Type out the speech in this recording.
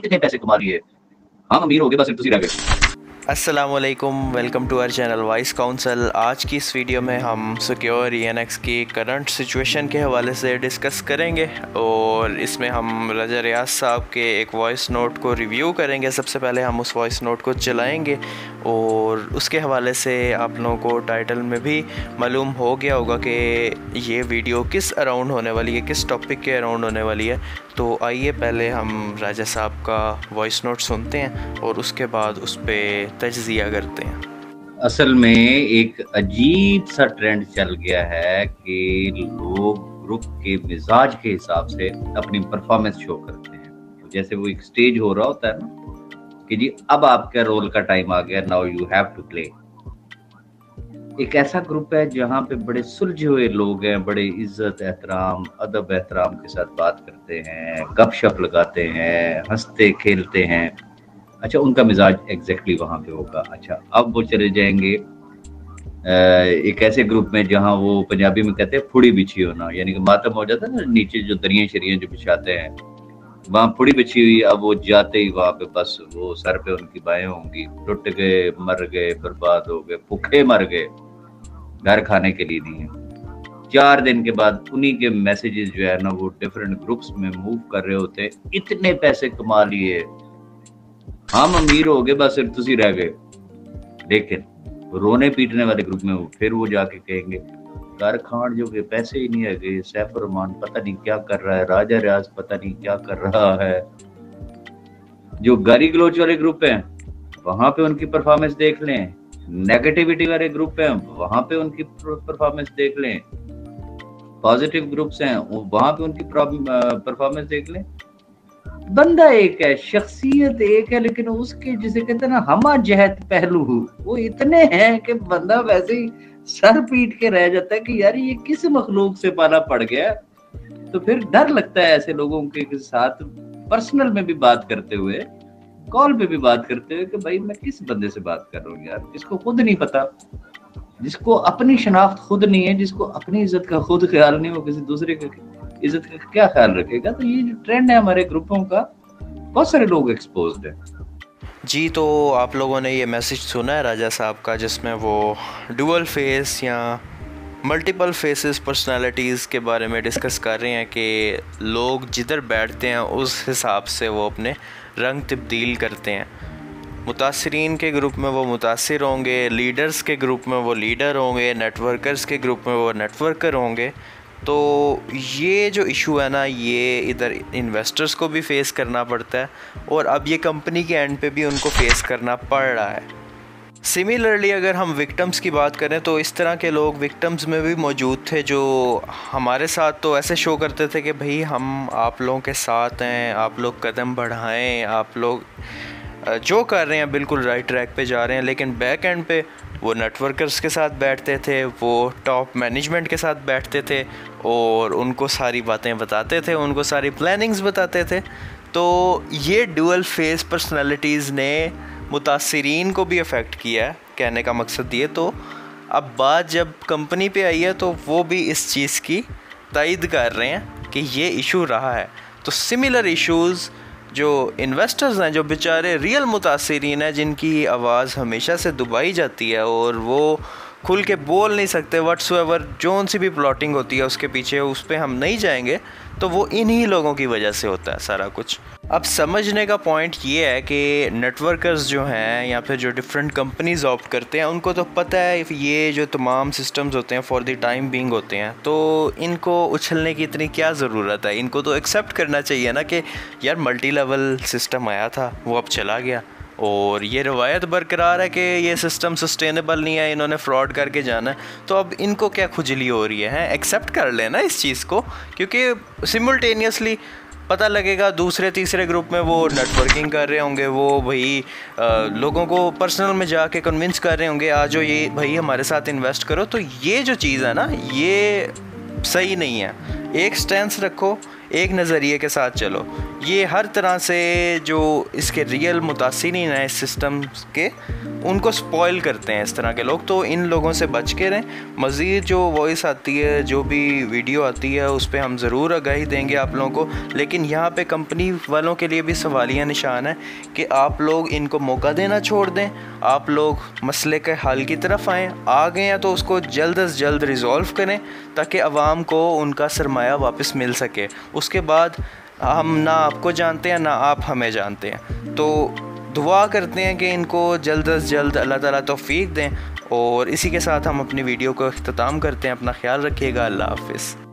कितने पैसे कमा लिए, हम अमीर हो गए, बस इंतज़ार रह गए। अस्सलामुअलैकुम, welcome to our channel vice counsel. आज की इस वीडियो में हम सिक्योर रीएनेक्स की करंट सिचुएशन के हवाले से डिस्कस करेंगे और इसमें हम राजा रियाज साहब के एक वॉइस नोट को रिव्यू करेंगे। सबसे पहले हम उस वॉइस नोट को चलाएंगे और उसके हवाले से आप लोगों को टाइटल में भी मालूम हो गया होगा कि ये वीडियो किस अराउंड होने वाली है, किस टॉपिक के अराउंड होने वाली है। तो आइए पहले हम राजा साहब का वॉइस नोट सुनते हैं और उसके बाद उस पर तजज़िया करते हैं। असल में एक अजीब सा ट्रेंड चल गया है कि लोग ग्रुप के मिजाज के हिसाब से अपनी परफॉर्मेंस शो करते हैं। तो जैसे वो एक स्टेज हो रहा होता है ना कि जी अब आपका रोल का टाइम आ गया, now you have to play. एक ऐसा ग्रुप है जहाँ पे बड़े सुलझे हुए लोग हैं, बड़े इज्जत एहतराम अदब एहतराम के साथ बात करते हैं, गपशप लगाते हैं, हंसते खेलते हैं। अच्छा, उनका मिजाज एग्जैक्टली वहाँ पे होगा। अच्छा, अब वो चले जाएंगे एक ऐसे ग्रुप में जहाँ वो पंजाबी में कहते हैं फुड़ी बिछी होना, यानी कि मातम हो जाता है ना, नीचे जो दरिया शरिया जो बिछाते हैं वहाँ फुड़ी बिछी हुई। अब वो जाते ही वहाँ पे बस वो सर पे उनकी बाएं होंगी, टूट गए, मर गए, बर्बाद हो गए, भूखे मर गए, घर खाने के लिए नहीं है। 4 दिन के बाद उन्हीं के मैसेजेस जो है ना वो डिफरेंट ग्रुप्स में मूव कर रहे होते हैं, इतने पैसे कमा लिए, हम अमीर हो गए, बस तुसी रह गए। लेकिन रोने पीटने वाले ग्रुप में फिर वो जाके कहेंगे घर खान जो के पैसे ही नहीं है गए, सैफुररहमान पता नहीं क्या कर रहा है, राजा रियाज पता नहीं क्या कर रहा है। जो गारी गलोच वाले ग्रुप हैं वहां पे उनकी परफॉर्मेंस देख लें, नेगेटिविटी वाले ग्रुप हैं वहां पे उनकी परफॉर्मेंस देख लें, पॉजिटिव ग्रुप्स हैं वहां पे उनकी परफॉर्मेंस देख लें। बंदा एक है, शख्सियत एक है, लेकिन उसके जिसे कहते हैं ना हमा जहत पहलू वो इतने हैं कि बंदा वैसे ही सर पीट के रह जाता है कि यार ये किस मखलूक से पाला पड़ गया। तो फिर डर लगता है ऐसे लोगों के साथ पर्सनल में भी बात करते हुए, कॉल पे भी बात करते हुए कि भाई मैं किस बंदे से बात कर रहा हूँ यार, जिसको खुद नहीं पता, जिसको अपनी शनाख्त खुद नहीं है, जिसको अपनी इज्जत का खुद ख्याल नहीं, वो किसी दूसरे का इज्जत का क्या ख्याल रखेगा। तो ये जो ट्रेंड है हमारे ग्रुपों का, बहुत सारे लोग एक्सपोज्ड हैं। जी, तो आप लोगों ने ये मैसेज सुना है राजा साहब का, जिसमें वो डुअल फेस या मल्टीपल फेसेस पर्सनालिटीज़ के बारे में डिस्कस कर रहे हैं कि लोग जिधर बैठते हैं उस हिसाब से वो अपने रंग तब्दील करते हैं। मुतासरीन के ग्रुप में वो मुतासिर होंगे, लीडर्स के ग्रुप में वो लीडर होंगे, नेटवर्कर्स के ग्रुप में वो नेटवर्कर होंगे। तो ये जो इशू है ना, ये इधर इन्वेस्टर्स को भी फेस करना पड़ता है और अब ये कंपनी के एंड पे भी उनको फेस करना पड़ रहा है। सिमिलरली अगर हम विक्टिम्स की बात करें तो इस तरह के लोग विक्टिम्स में भी मौजूद थे, जो हमारे साथ तो ऐसे शो करते थे कि भाई हम आप लोगों के साथ हैं, आप लोग कदम बढ़ाएं, आप लोग जो कर रहे हैं बिल्कुल राइट ट्रैक पे जा रहे हैं। लेकिन बैक एंड पे वो नेटवर्कर्स के साथ बैठते थे, वो टॉप मैनेजमेंट के साथ बैठते थे और उनको सारी बातें बताते थे, उनको सारी प्लानिंग्स बताते थे। तो ये डुअल फेस पर्सनालिटीज़ ने मुतासिरीन को भी अफेक्ट किया है, कहने का मकसद ये। तो अब बात जब कंपनी पे आई है तो वो भी इस चीज़ की तायद कर रहे हैं कि ये इशू रहा है। तो सिमिलर इशूज़ जो इन्वेस्टर्स हैं, जो बेचारे रियल मुतासिरीन हैं, जिनकी आवाज़ हमेशा से दबाई जाती है और वो खुल के बोल नहीं सकते व्हाट्सएवर, जोन सी भी प्लॉटिंग होती है उसके पीछे, उस पर हम नहीं जाएंगे, तो वो इन्हीं लोगों की वजह से होता है सारा कुछ। अब समझने का पॉइंट ये है कि नेटवर्कर्स जो हैं या फिर जो डिफरेंट कंपनीज ऑप्ट करते हैं, उनको तो पता है ये जो तमाम सिस्टम्स होते हैं फॉर द टाइम बीइंग होते हैं, तो इनको उछलने की इतनी क्या ज़रूरत है। इनको तो एक्सेप्ट करना चाहिए ना कि यार मल्टी लेवल सिस्टम आया था वो अब चला गया और ये रवायत बरकरार है कि ये सिस्टम सस्टेनेबल नहीं है, इन्होंने फ्रॉड करके जाना है। तो अब इनको क्या खुजली हो रही है, एक्सेप्ट कर लेना इस चीज़ को, क्योंकि सिमुलटेनियसली पता लगेगा दूसरे तीसरे ग्रुप में वो नेटवर्किंग कर रहे होंगे, वो भाई लोगों को पर्सनल में जाके कन्विंस कर रहे होंगे आ जाओ ये भाई हमारे साथ इन्वेस्ट करो। तो ये जो चीज़ है ना, ये सही नहीं है। एक स्टैंस रखो, एक नज़रिए के साथ चलो। ये हर तरह से जो इसके रियल मुतासिरीन हैं इस सिस्टम के, उनको स्पॉइल करते हैं इस तरह के लोग। तो इन लोगों से बच के रहें। मज़ीद जो वॉइस आती है, जो भी वीडियो आती है, उस पर हम ज़रूर आगाही देंगे आप लोगों को। लेकिन यहाँ पे कंपनी वालों के लिए भी सवालिया निशान है कि आप लोग इनको मौका देना छोड़ दें। आप लोग मसले के हल की तरफ आएँ। आ गए हैं तो उसको जल्द अज़ जल्द रिज़ॉल्व करें ताकि आवाम को उनका सरमाया वापस मिल सके। उसके बाद हम ना आपको जानते हैं ना आप हमें जानते हैं। तो दुआ करते हैं कि इनको जल्द अज़ जल्द अल्लाह ताला तौफीक दें। और इसी के साथ हम अपनी वीडियो को इख्तिताम करते हैं। अपना ख्याल रखिएगा। अल्लाह हाफ़िज़।